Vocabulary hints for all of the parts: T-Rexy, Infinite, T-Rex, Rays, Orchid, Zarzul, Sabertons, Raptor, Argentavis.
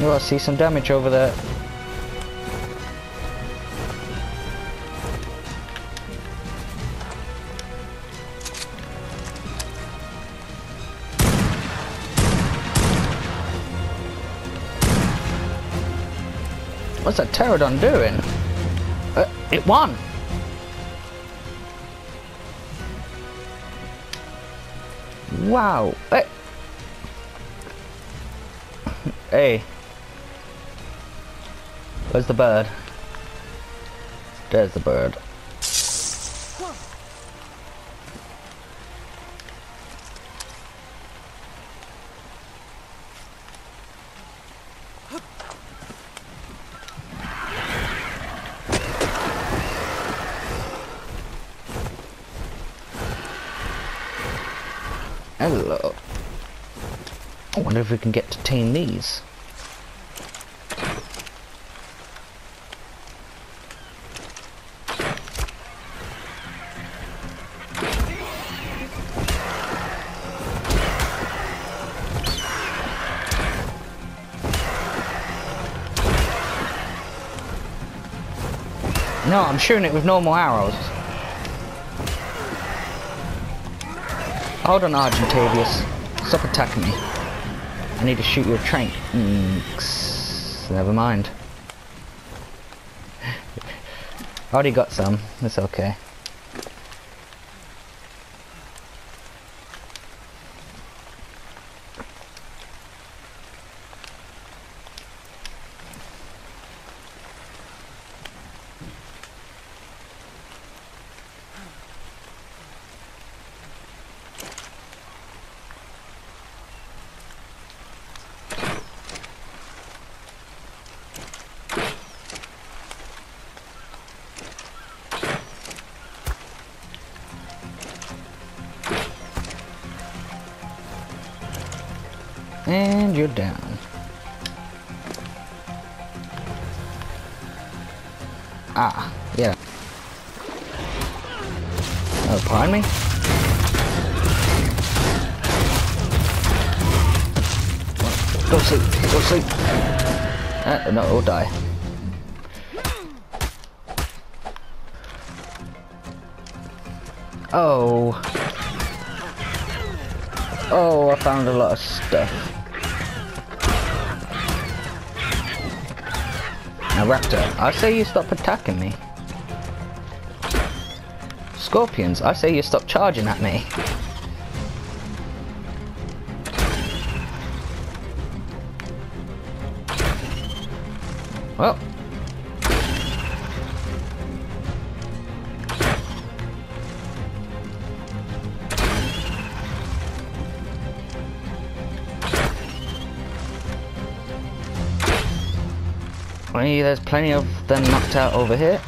Oh, I see some damage over there. What's that pterodon doing? It won! Wow! Hey! Hey! Where's the bird? There's the bird. Hello. I wonder if we can get to tame these. No, I'm shooting it with normal arrows. Hold on, Argentavis. Stop attacking me. I need to shoot your train. Never mind. I already got some. It's okay. And you're down. Ah, yeah. Oh, pardon me? Go sleep, go sleep. No, it'll die. Oh. Oh, I found a lot of stuff. Now, Raptor, I say you stop attacking me. Scorpions, I say you stop charging at me. Well. There's plenty of them knocked out over here.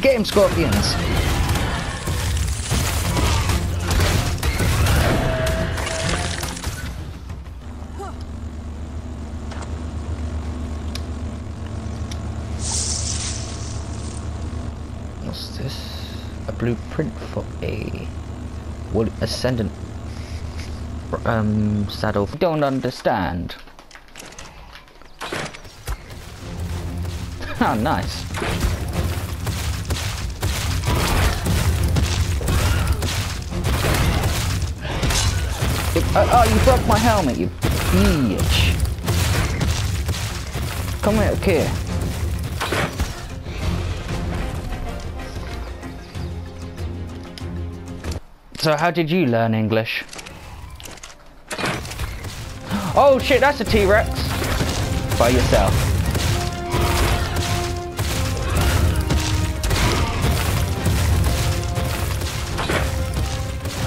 Get him, scorpions! What's this? A blueprint for a wood ascendant saddle. Don't understand. Oh, nice. Oh, you broke my helmet, you bitch. Come out here. So how did you learn English? Oh shit, that's a T-Rex. By yourself.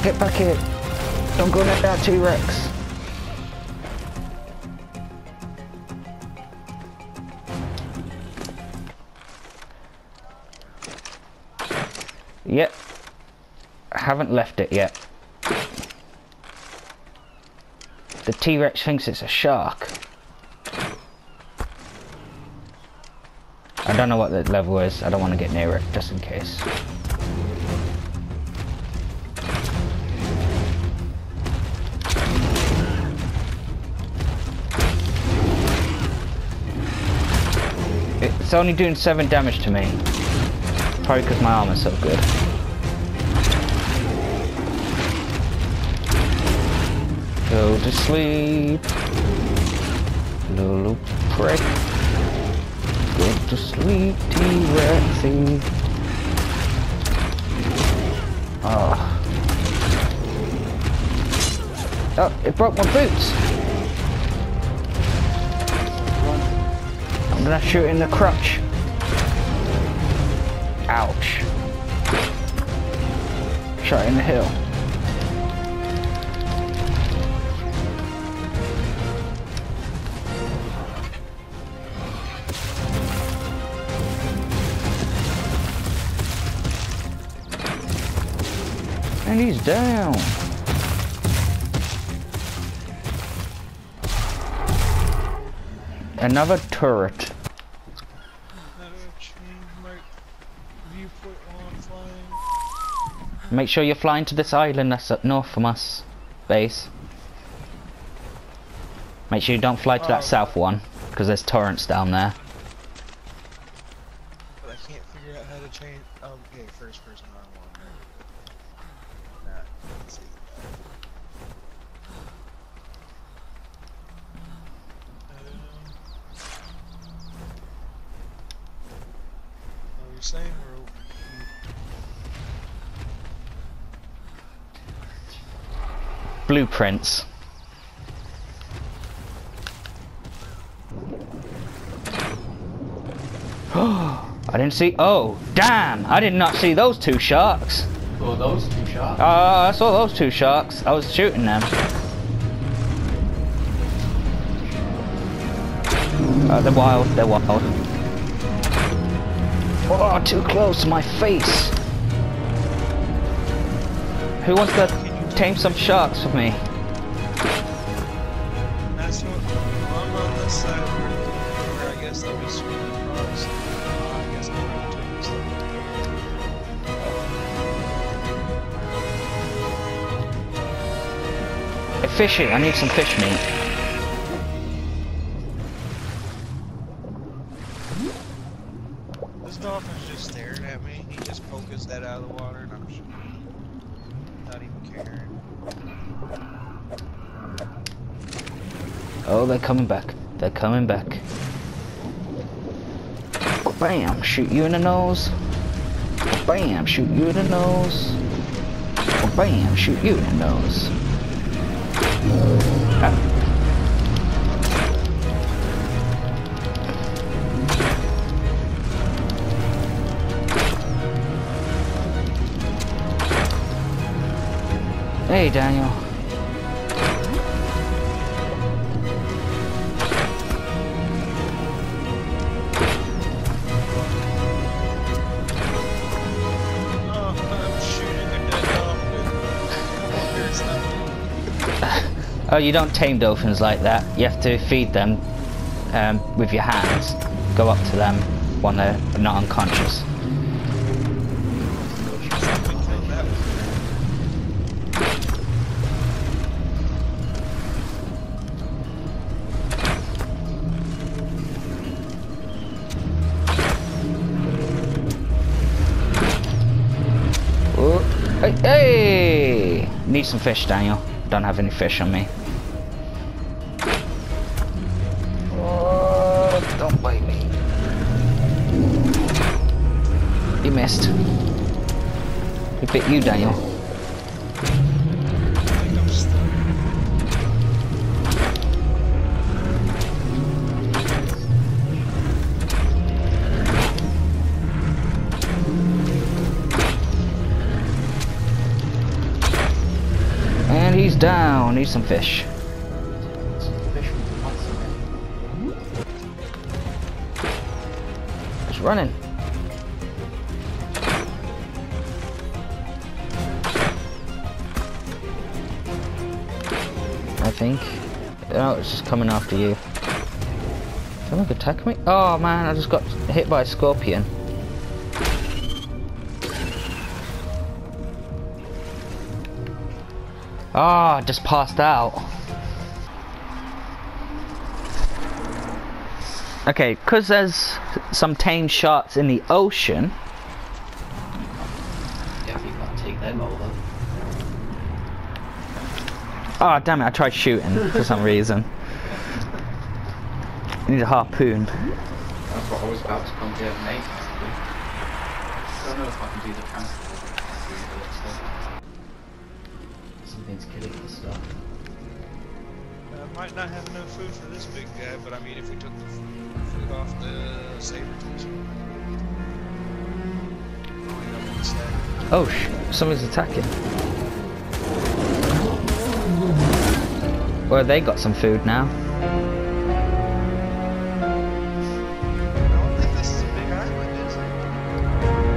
Get back here. Don't go near that T-Rex. Yep. I haven't left it yet. The T-Rex thinks it's a shark. I don't know what the level is. I don't want to get near it, just in case. It's only doing 7 damage to me. Probably because my armor's so good. Go to sleep, little prick. Go to sleep, T-Rexy. Oh. Oh, it broke my boots. I'm gonna shoot in the crotch. Ouch. Shot in the hill. And he's down. Another turret. Make sure you're flying to this island that's up north from us, base. Make sure you don't fly to that south one, because there's torrents down there. But I can't figure out how to change. Okay, first person. Blueprints. Oh, I didn't see. Oh, damn! I did not see those two sharks. Oh, those two sharks? I saw those two sharks. I was shooting them. They're wild. They're wild. Oh, too close to my face. Who wants that? Tame some sharks for me. That's what I'm on this side where I guess they'll be swimming across. I guess I'll have to take this one. Hey, fishing, I need some fish meat. Oh, they're coming back. They're coming back. Bam! Shoot you in the nose. Bam! Shoot you in the nose. Bam! Shoot you in the nose. Ah. Hey, Daniel. Oh, you don't tame dolphins like that. You have to feed them with your hands. Go up to them when they're not unconscious. Oh. Hey! Need some fish, Daniel. Don't have any fish on me. Don't bite me. You missed. He bit you, Daniel. And he's down. Need some fish. Running. think. Oh, it's just coming after you. Someone could attack me? Oh man, I just got hit by a scorpion. Ah, oh, I just passed out. Okay, because there's some tame sharks in the ocean. Definitely can't take them over. Ah, oh, damn it, I tried shooting for some reason. I need a harpoon. That's what I was about to come here and make. I don't know if I can do the transport. Something's killing the stuff. I might not have enough food for this big guy, but I mean, if we took the food off the Sabertons. Oh, shit. Someone's attacking. Well, they got some food now. I don't think this is a big island, is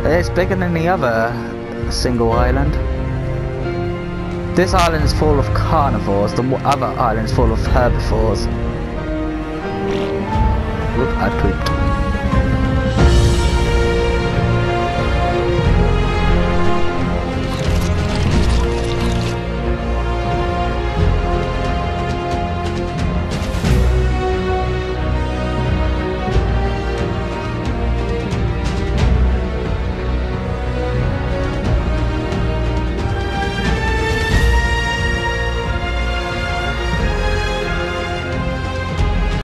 it? It's bigger than the other single island. This island is full of carnivores, the other island is full of herbivores.